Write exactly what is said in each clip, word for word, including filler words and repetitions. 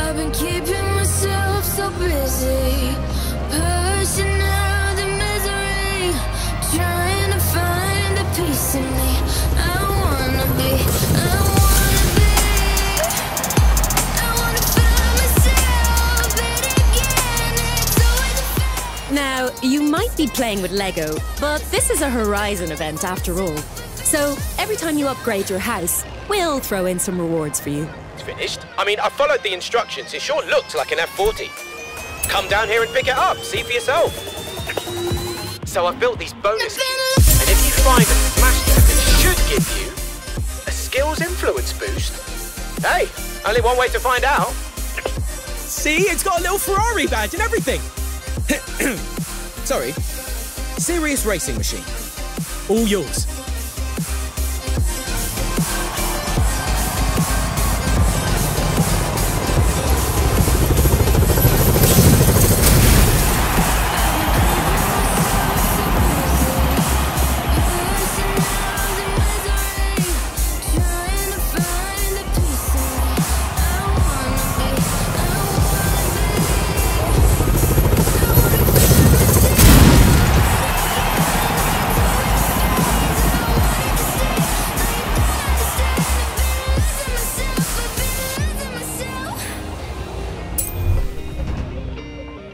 I've been keeping myself so busy, pushing out the misery, trying to find the peace in me. I wanna be, I wanna be, I wanna find myself, but again it's always a fight. Now, you might be playing with LEGO, but this is a Horizon event after all. So, every time you upgrade your house, we'll throw in some rewards for you. Finished? I mean, I followed the instructions. It sure looked like an F forty. Come down here and pick it up. See for yourself. So I've built these bonus cubes, and if you find and smash them, it should give you a skills influence boost. Hey, only one way to find out. See, it's got a little Ferrari badge and everything. Sorry. Serious racing machine. All yours.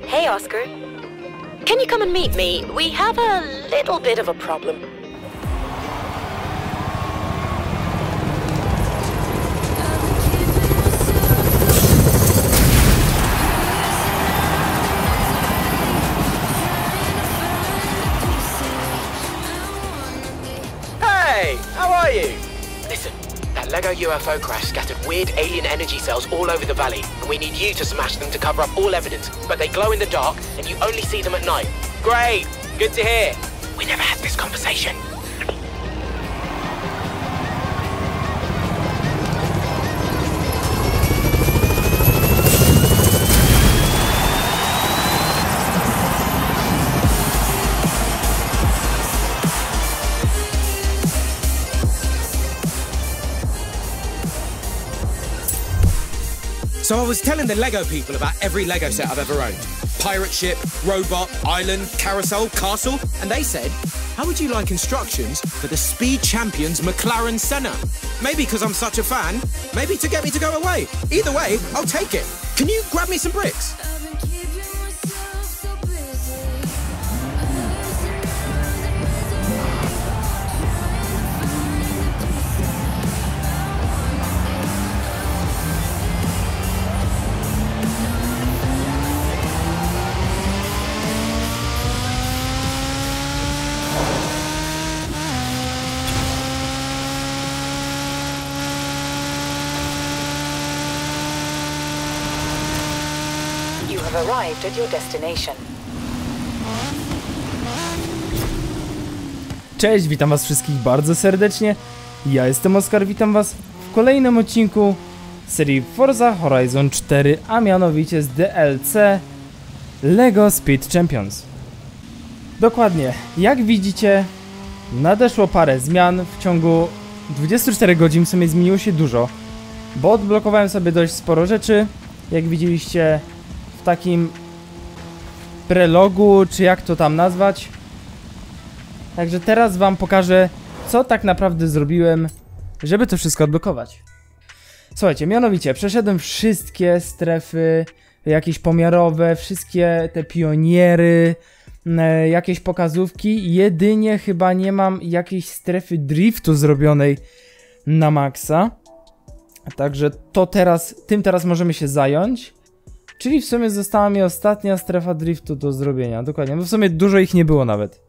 Hey, Oskar. Can you come and meet me? We have a little bit of a problem. Hey, how are you? Listen, that LEGO U F O crash scattered weird alien energy cells all over the valley, and we need you to smash them to cover up all evidence, but they glow in the dark and you only see them at night. Great! Good to hear! We never had this conversation. So I was telling the LEGO people about every LEGO set I've ever owned. Pirate ship, robot, island, carousel, castle. And they said, how would you like instructions for the Speed Champions McLaren Senna? Maybe because I'm such a fan, maybe to get me to go away. Either way, I'll take it. Can you grab me some bricks? You've arrived at your destination. Cześć, witam was wszystkich bardzo serdecznie. Ja jestem Oskar, witam was w kolejnym odcinku serii Forza Horizon cztery, a mianowicie z D L C LEGO Speed Champions. Dokładnie, jak widzicie, nadeszło parę zmian w ciągu dwudziestu czterech godzin, w sumie zmieniło się dużo, bo odblokowałem sobie dość sporo rzeczy, jak widzieliście takim prelogu, czy jak to tam nazwać. Także teraz wam pokażę, co tak naprawdę zrobiłem, żeby to wszystko odblokować. Słuchajcie, mianowicie przeszedłem wszystkie strefy jakieś pomiarowe, wszystkie te pioniery, jakieś pokazówki. Jedynie chyba nie mam jakiejś strefy driftu zrobionej na maksa. Także to teraz, tym teraz możemy się zająć. Czyli w sumie została mi ostatnia strefa driftu do zrobienia, dokładnie, bo w sumie dużo ich nie było nawet.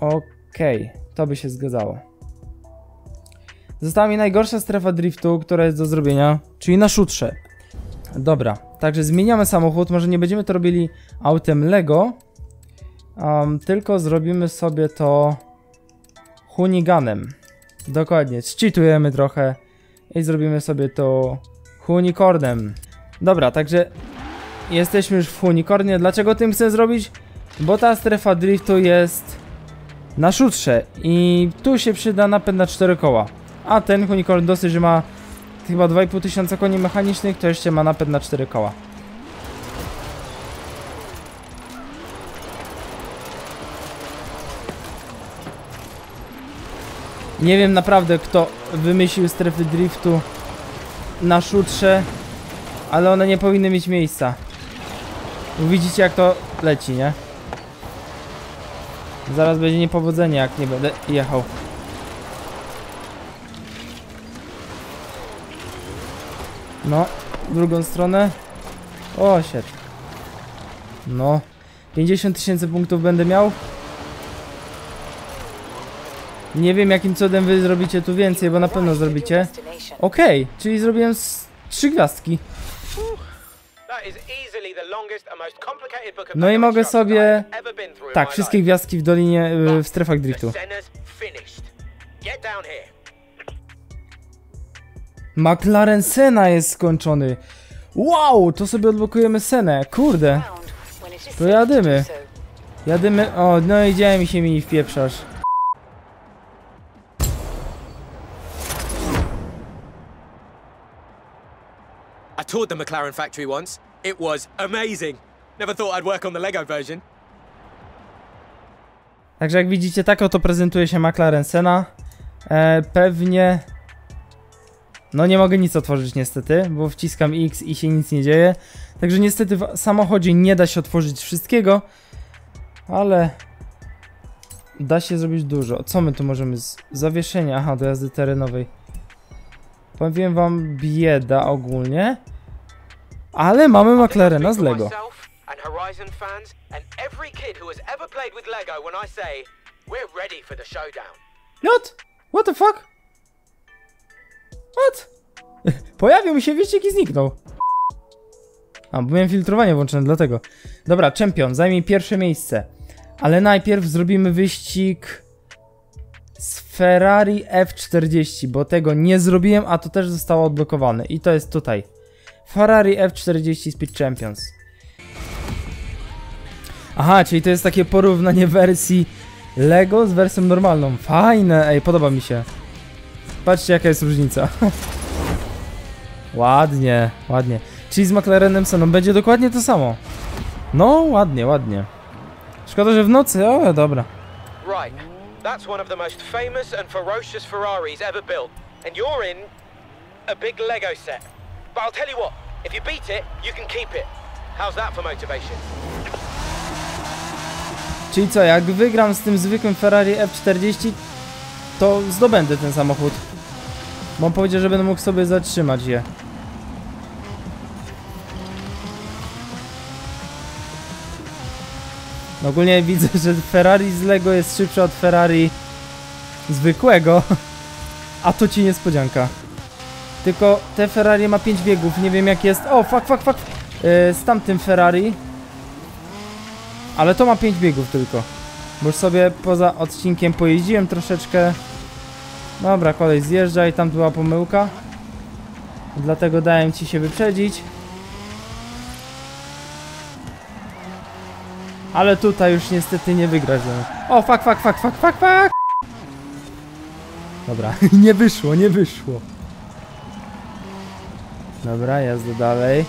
Okej, to by się zgadzało. Została mi najgorsza strefa driftu, która jest do zrobienia, czyli na szutrze. Dobra, także zmieniamy samochód, może nie będziemy to robili autem LEGO, um, tylko zrobimy sobie to Huniganem. Dokładnie, cheatujemy trochę i zrobimy sobie to Hunicornem. Dobra, także jesteśmy już w Hunicornie. Dlaczego tym chcę zrobić? Bo ta strefa driftu jest na szutrze i tu się przyda napęd na cztery koła. A ten Hunicorn dosyć, że ma chyba dwa i pół tysiąca koni mechanicznych, to jeszcze ma napęd na cztery koła. Nie wiem naprawdę, kto wymyślił strefy driftu na szutrze, ale one nie powinny mieć miejsca. Widzicie, jak to leci, nie? Zaraz będzie niepowodzenie, jak nie będę jechał. No, w drugą stronę. O, shit. No, pięćdziesiąt tysięcy punktów będę miał. Nie wiem, jakim cudem wy zrobicie tu więcej, bo na pewno zrobicie. Okej, okay, czyli zrobiłem trzy gwiazdki. No i mogę sobie... Tak, wszystkie gwiazdki w dolinie, w strefach driftu. McLaren Senna jest skończony. Wow, to sobie odblokujemy Sennę. Kurde. To jadymy. Jadymy... O, no i dzieje mi się mini wpieprzasz. I toured the McLaren factory once. It was amazing. Never thought I'd work on the LEGO version. Także jak widzicie, tak oto prezentuje się McLaren Senna. E, pewnie... No nie mogę nic otworzyć niestety, bo wciskam X i się nic nie dzieje. Także niestety w samochodzie nie da się otworzyć wszystkiego, ale da się zrobić dużo. Co my tu możemy z zawieszenia? Aha, do jazdy terenowej. Powiem wam, bieda ogólnie. Ale mamy McLarena z LEGO. What? What the fuck? What? Pojawił mi się wyścig i zniknął. A, bo miałem filtrowanie włączone, dlatego. Dobra, Champion zajmie pierwsze miejsce. Ale najpierw zrobimy wyścig z Ferrari F czterdzieści, bo tego nie zrobiłem, a to też zostało odblokowane. I to jest tutaj. Ferrari F czterdzieści Speed Champions. Aha, czyli to jest takie porównanie wersji LEGO z wersją normalną. Fajne, ej, podoba mi się. Patrzcie, jaka jest różnica. Ładnie, ładnie. Czyli z McLarenem Senną będzie dokładnie to samo. No, ładnie, ładnie. Szkoda, że w nocy, ale dobra. Czyli co, jak wygram z tym zwykłym Ferrari F czterdzieści, to zdobędę ten samochód. Bo on powiedział, że będę mógł sobie zatrzymać je. No ogólnie widzę, że Ferrari z LEGO jest szybsze od Ferrari zwykłego. A to ci niespodzianka. Tylko te Ferrari ma pięć biegów, nie wiem jak jest... O, fuck, fuck, fuck! Yy, z tamtym Ferrari. Ale to ma pięć biegów tylko. Bo już sobie poza odcinkiem pojeździłem troszeczkę. Dobra, kolej zjeżdża i tam była pomyłka. Dlatego dałem ci się wyprzedzić. Ale tutaj już niestety nie wygrasz. O, fuck, fuck, fuck, fuck, fuck, fuck! Dobra, nie wyszło, nie wyszło. Dobra, jazda dalej.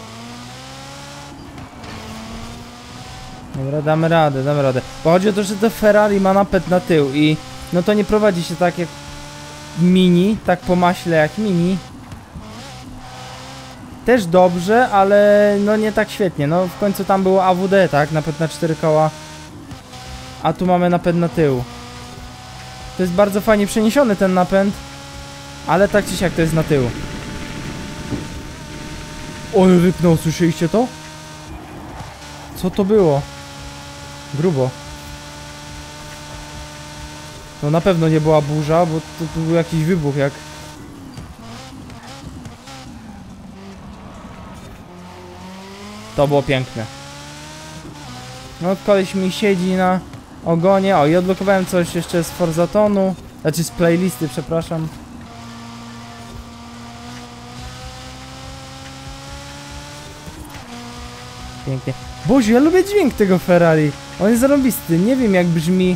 Dobra, damy radę, damy radę. Bo chodzi o to, że to Ferrari ma napęd na tył i no to nie prowadzi się tak jak mini, tak po maśle jak mini. Też dobrze, ale no nie tak świetnie. No w końcu tam było A W D, tak? Napęd na cztery koła. A tu mamy napęd na tył. To jest bardzo fajnie przeniesiony ten napęd, ale tak czy siak to jest na tył. Oj, rypnął, słyszeliście to? Co to było? Grubo. No na pewno nie była burza, bo to, to był jakiś wybuch jak... To było piękne. No koleś mi siedzi na ogonie. O, i odblokowałem coś jeszcze z Forzatonu. Znaczy z playlisty, przepraszam. Pięknie. Boże, ja lubię dźwięk tego Ferrari. On jest zarąbisty. Nie wiem jak brzmi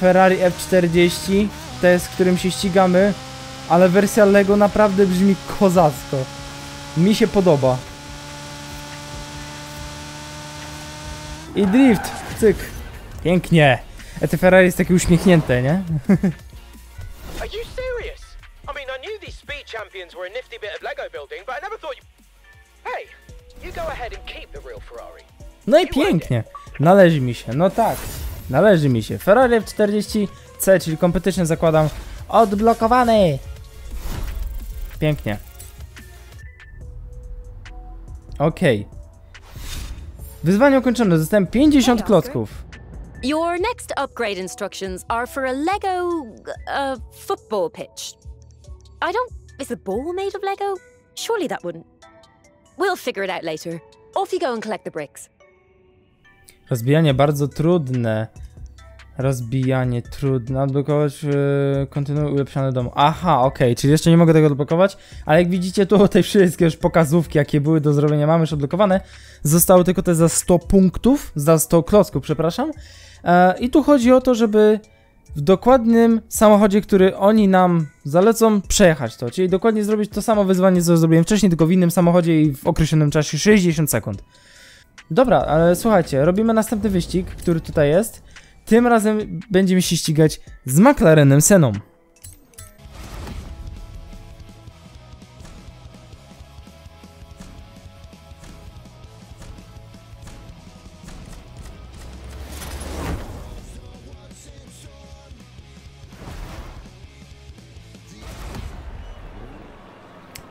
Ferrari F czterdzieści. To jest, z którym się ścigamy. ale wersja LEGO naprawdę brzmi kozacko. Mi się podoba. I drift, cyk. Pięknie. A te Ferrari jest takie uśmiechnięte, nie? Are you serious? I mean, I knew these Speed Champions were a nifty bit of LEGO building, but I never thought you... Hey, you go ahead and keep the real Ferrari. No i pięknie. Należy mi się, no tak. Należy mi się. Ferrari F czterdzieści C, czyli Competition, zakładam. Odblokowany. Pięknie. Okej. Okay. Wyzwanie ukończone. Zostałem pięćdziesiąt klocków. Your next upgrade instructions are for a Lego uh, football pitch. I don't... Is the ball made of Lego? Surely that wouldn't. We'll figure it out later. Off you go and collect the bricks. Rozbijanie bardzo trudne. Rozbijanie trudne. Odblokować yy, kontynuuj ulepszany dom. Aha, okej, okay. Czyli jeszcze nie mogę tego odblokować. Ale jak widzicie, tu te wszystkie już pokazówki, jakie były do zrobienia, mamy już odblokowane. Zostały tylko te za sto punktów, za sto klocków, przepraszam. E, I tu chodzi o to, żeby w dokładnym samochodzie, który oni nam zalecą, przejechać to. Czyli dokładnie zrobić to samo wyzwanie, co zrobiłem wcześniej, tylko w innym samochodzie i w określonym czasie sześćdziesiąt sekund. Dobra, ale słuchajcie, robimy następny wyścig, który tutaj jest. Tym razem będziemy się ścigać z McLarenem Senną.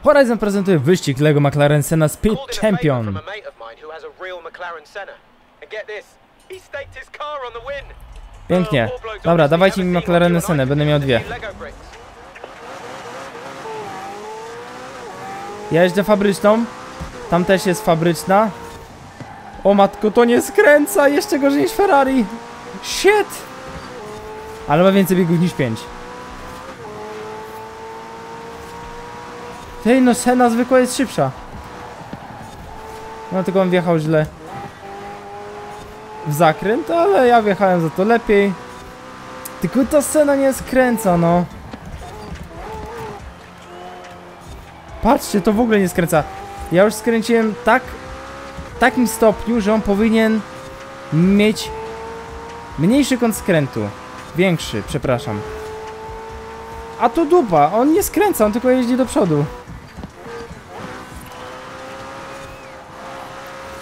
Horizon prezentuje wyścig LEGO McLaren Senna Speed Champion. Pięknie. Dobra, dawajcie mi McLareny Sennę, będę miał dwie. Ja jeżdżę fabryczną. Tam też jest fabryczna. O matko, to nie skręca! Jeszcze gorzej niż Ferrari! Shit! Ale ma więcej biegów niż pięć. Tej no, Senna zwykła jest szybsza. No tylko on wjechał źle w zakręt, ale ja wjechałem za to lepiej. Tylko ta Senna nie skręca, no. Patrzcie, to w ogóle nie skręca. Ja już skręciłem tak, w takim stopniu, że on powinien mieć mniejszy kąt skrętu. Większy, przepraszam. A tu dupa, on nie skręca, on tylko jeździ do przodu.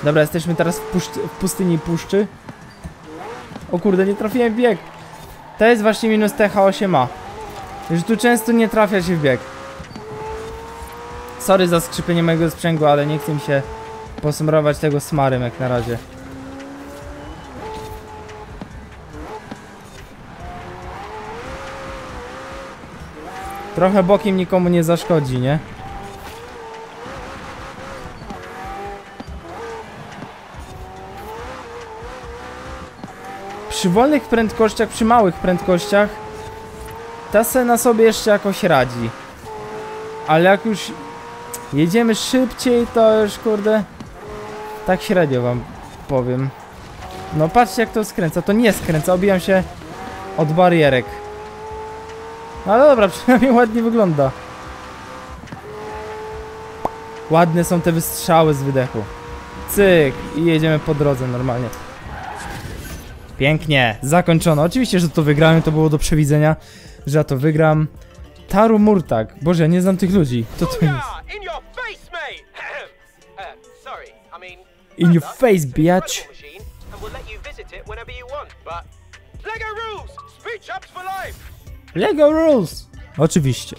Dobra, jesteśmy teraz w, puszczy, w pustyni puszczy. O kurde, nie trafiłem w bieg. To jest właśnie minus T H osiem A. Już tu często nie trafia się w bieg. Sorry za skrzypienie mojego sprzęgu, ale nie chcę mi się posmarować tego smarym jak na razie. Trochę bokiem nikomu nie zaszkodzi, nie? Przy wolnych prędkościach, przy małych prędkościach ta Senna sobie jeszcze jakoś radzi. Ale jak już jedziemy szybciej, to już kurde tak średnio wam powiem. No patrzcie jak to skręca, to nie skręca, obijam się od barierek. No ale dobra, przynajmniej ładnie wygląda. Ładne są te wystrzały z wydechu. Cyk i jedziemy po drodze normalnie. Pięknie, zakończono. Oczywiście, że to wygrałem, to było do przewidzenia, że ja to wygram. Taru Murtak. Boże, ja nie znam tych ludzi. To to jest? In your face, biatch. LEGO rules! Oczywiście.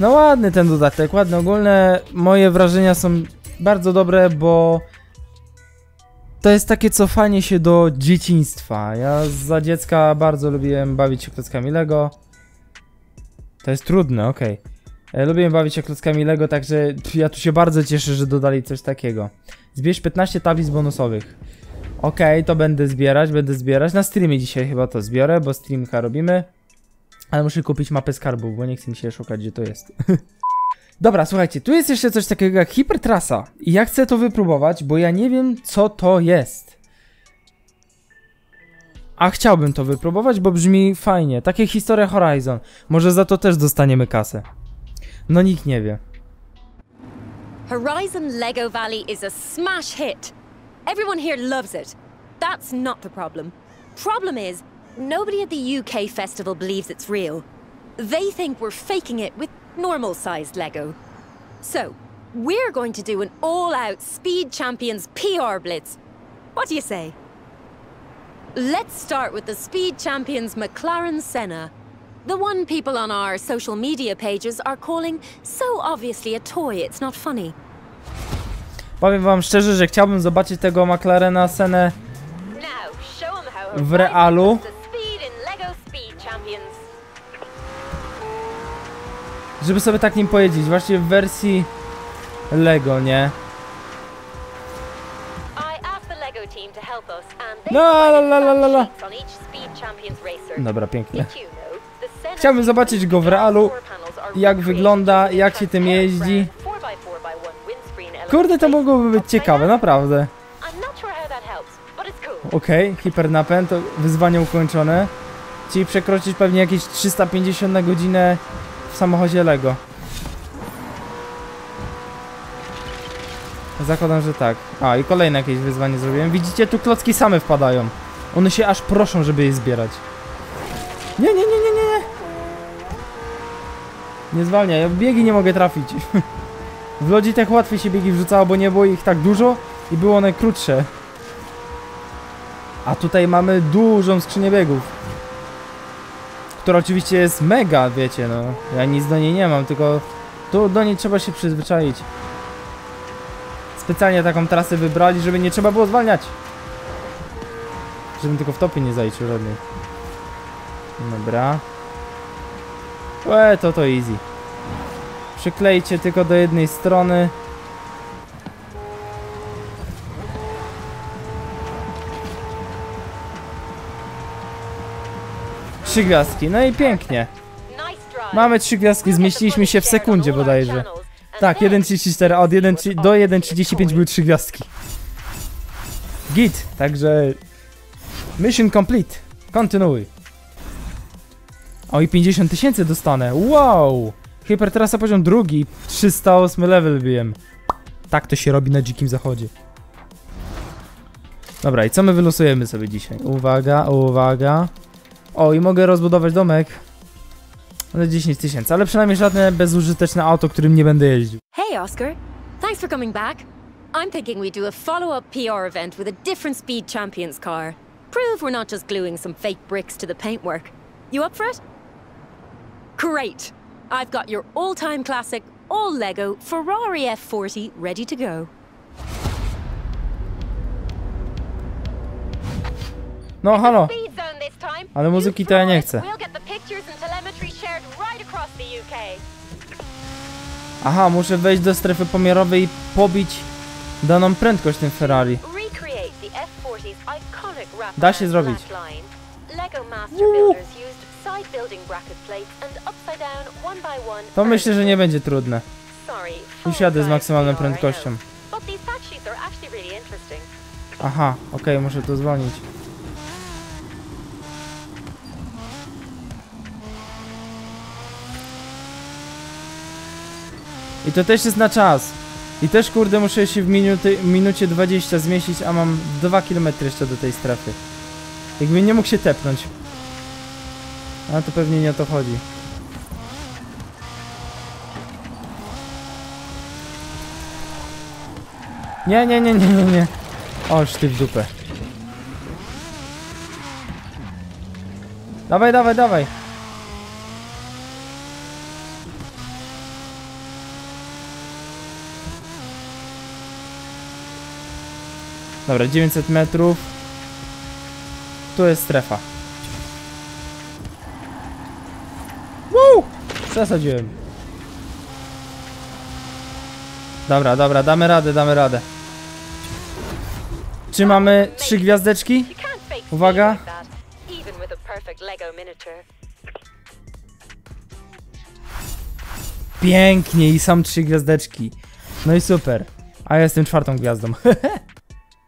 No ładny ten dodatek, ładny. Ogólne moje wrażenia są bardzo dobre, bo to jest takie cofanie się do dzieciństwa. Ja za dziecka bardzo lubiłem bawić się klockami LEGO. To jest trudne, okej. Okay. Lubiłem bawić się klockami LEGO, także ja tu się bardzo cieszę, że dodali coś takiego. Zbierz piętnaście tablic bonusowych. Okej, okay, to będę zbierać, będę zbierać. Na streamie dzisiaj chyba to zbiorę, bo streamka robimy. Ale muszę kupić mapę skarbów, bo nie chce mi się szukać, gdzie to jest. Dobra, słuchajcie, tu jest jeszcze coś takiego jak hipertrasa. I ja chcę to wypróbować, bo ja nie wiem, co to jest. A chciałbym to wypróbować, bo brzmi fajnie. Takie historie Horizon. Może za to też dostaniemy kasę. No nikt nie wie. Horizon Lego Valley is a smash hit. Everyone here loves it. That's not the problem. Problem is, nobody at the U K festival believes it's real. They think we're faking it with normal sized Lego. So, we're going to do an all-out Speed Champions P R blitz. What do you say? Let's start with the Speed Champions McLaren Senna. The one people on our social media pages are calling so obviously a toy it's not funny. Powiem wam szczerze, że chciałbym zobaczyć tego McLarena Sennę w realu. Żeby sobie tak nim pojeździć, właśnie w wersji Lego, nie? La la la la la la. Dobra, pięknie. Chciałbym zobaczyć go w realu, jak wygląda, jak się tym jeździ. Kurde, to mogłoby być ciekawe, naprawdę. Okej, okay, hipernapęd, to wyzwanie ukończone. Czyli przekroczyć pewnie jakieś trzysta pięćdziesiąt na godzinę w samochodzie Lego. Zakładam, że tak. A, i kolejne jakieś wyzwanie zrobiłem. Widzicie, tu klocki same wpadają. One się aż proszą, żeby je zbierać. Nie, nie, nie, nie, nie, nie. Nie zwalniaj, ja biegi nie mogę trafić. W lodzi tak łatwiej się biegi wrzucało, bo nie było ich tak dużo i były one krótsze. A tutaj mamy dużą skrzynię biegów, która oczywiście jest mega, wiecie, no. Ja nic do niej nie mam, tylko tu do niej trzeba się przyzwyczaić. Specjalnie taką trasę wybrali, żeby nie trzeba było zwalniać. Żebym tylko w topie nie zajczył żadnej. Dobra. Łe, to to easy. Przyklejcie tylko do jednej strony. Trzy gwiazdki, no i pięknie. Mamy trzy gwiazdki, zmieściliśmy się w sekundzie bodajże. Tak, jeden trzydzieści cztery, od jeden do jeden trzydzieści pięć były trzy gwiazdki. Git, także... Mission complete, kontynuuj. O, i pięćdziesiąt tysięcy dostanę, wow! Hypertrasa poziom drugi, trzysta osiem level wiem. Tak to się robi na dzikim zachodzie. Dobra, i co my wylosujemy sobie dzisiaj? Uwaga, uwaga. O, i mogę rozbudować domek na dziesięć tysięcy, ale przynajmniej żadne bezużyteczne auto, którym nie będę jeździł. Hey Oscar, thanks for coming back. I'm thinking we do a follow-up P R event with a different Speed Champions car. Prove we're not just gluing some fake bricks to the paintwork. You up for it? Great. I've got your all-time classic, all-Lego Ferrari F forty ready to go. No, halo. Ale muzyki to ja nie chcę. Aha, muszę wejść do strefy pomiarowej i pobić daną prędkość tym Ferrari. Da się zrobić. Uuu. To myślę, że nie będzie trudne. Już jadę z maksymalną prędkością. Aha, okej, okay, muszę tu dzwonić. I to też jest na czas. I też kurde muszę się w minuty, minucie dwudziestu zmieścić, a mam dwa kilometry jeszcze do tej strefy. Jakbym nie mógł się tepnąć. A to pewnie nie o to chodzi. Nie, nie, nie, nie, nie, nie. O, szty w dupę. Dawaj, dawaj, dawaj. Dobra, dziewięćset metrów. Tu jest strefa. Woo! Przesadziłem. Dobra, dobra, damy radę, damy radę. Czy mamy trzy gwiazdeczki? Uwaga. Pięknie i są trzy gwiazdeczki. No i super. A ja jestem czwartą gwiazdą.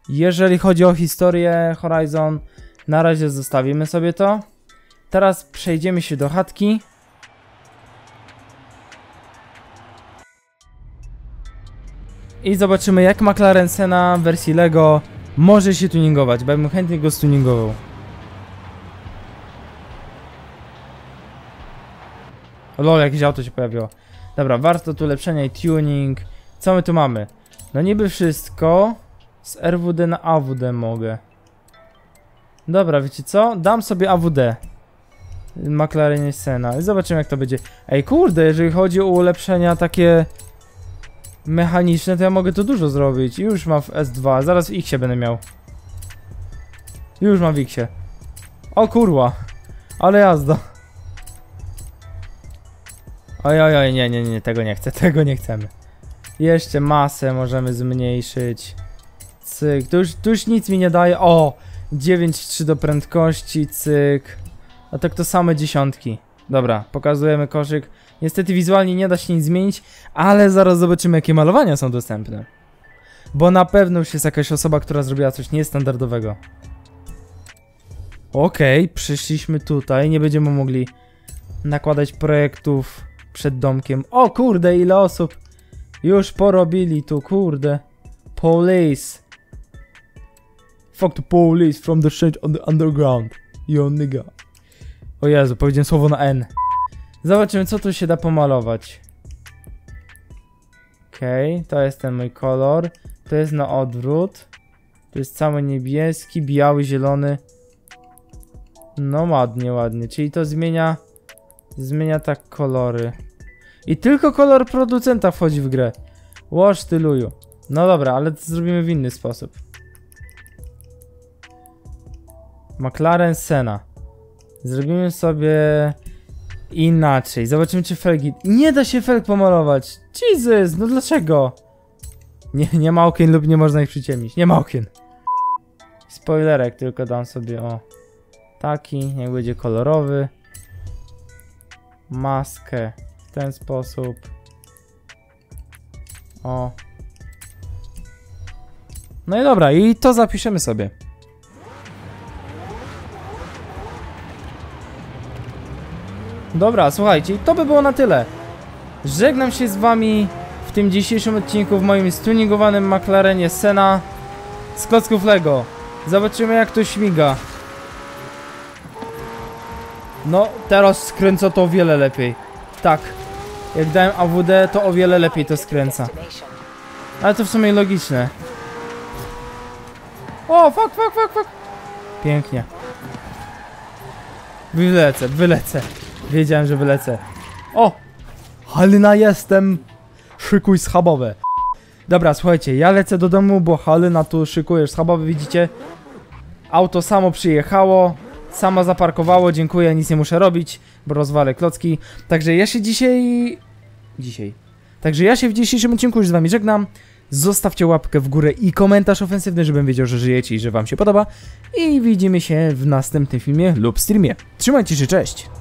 Jeżeli chodzi o historię Horizon, Na razie zostawimy sobie to. Teraz przejdziemy się do chatki. I zobaczymy, jak McLaren Senna w wersji LEGO może się tuningować. Bo ja bym chętnie go stuningował. Lol, jakieś auto się pojawiło. Dobra, warsztat ulepszenia i tuning. Co my tu mamy? No niby wszystko. Z R W D na A W D mogę. Dobra, wiecie co? Dam sobie A W D McLarenie Senna i zobaczymy, jak to będzie. Ej, kurde, jeżeli chodzi o ulepszenia takie mechaniczne, to ja mogę to dużo zrobić. Już mam w S dwa, zaraz w X będę miał. Już mam w X. O kurwa, ale jazda. Oj, oj, oj, nie, nie, nie, tego nie chcę, tego nie chcemy. Jeszcze masę możemy zmniejszyć. Cyk, tu już, tu już nic mi nie daje. O, dziewięć przecinek trzy do prędkości, cyk. A tak to same dziesiątki. Dobra, pokazujemy koszyk. Niestety wizualnie nie da się nic zmienić, ale zaraz zobaczymy, jakie malowania są dostępne. Bo na pewno już jest jakaś osoba, która zrobiła coś niestandardowego. Okej, okay, przyszliśmy tutaj. Nie będziemy mogli nakładać projektów przed domkiem. O kurde, ile osób już porobili tu, kurde. Police. Fuck the police from the shit on the underground. Yo nigga. O Jezu, powiedziałem słowo na N. Zobaczymy, co tu się da pomalować. Okej, okay, to jest ten mój kolor. To jest na odwrót. To jest cały niebieski, biały, zielony. No ładnie, ładnie. Czyli to zmienia... Zmienia tak kolory. I tylko kolor producenta wchodzi w grę. Łoż ty luju. No dobra, ale to zrobimy w inny sposób. McLaren Senna. Zrobimy sobie inaczej. Zobaczymy, czy felgi... Nie da się felg pomalować. Jesus, no dlaczego? Nie, nie ma okien lub nie można ich przyciemnić. Nie ma okien. Spoilerek tylko dam sobie, o. Taki, niech będzie kolorowy. Maskę w ten sposób. O. No i dobra, i to zapiszemy sobie. Dobra, słuchajcie, to by było na tyle. Żegnam się z wami w tym dzisiejszym odcinku w moim stuningowanym McLarenie Senna z klocków LEGO. Zobaczymy, jak to śmiga. No, teraz skręca to o wiele lepiej. Tak, jak dałem A W D, to o wiele lepiej to skręca. Ale to w sumie logiczne. O, fuck, fuck, fuck, fuck. Pięknie. Wylecę, wylecę. Wiedziałem, że wylecę. O! Halina jestem! Szykuj schabowe. Dobra, słuchajcie, ja lecę do domu, bo Halina tu szykujesz schabowe, widzicie? Auto samo przyjechało, sama zaparkowało, dziękuję, nic nie muszę robić, bo rozwalę klocki. Także ja się dzisiaj... Dzisiaj. Także ja się w dzisiejszym odcinku już z wami żegnam. Zostawcie łapkę w górę i komentarz ofensywny, żebym wiedział, że żyjecie i że wam się podoba. I widzimy się w następnym filmie lub streamie. Trzymajcie się, cześć!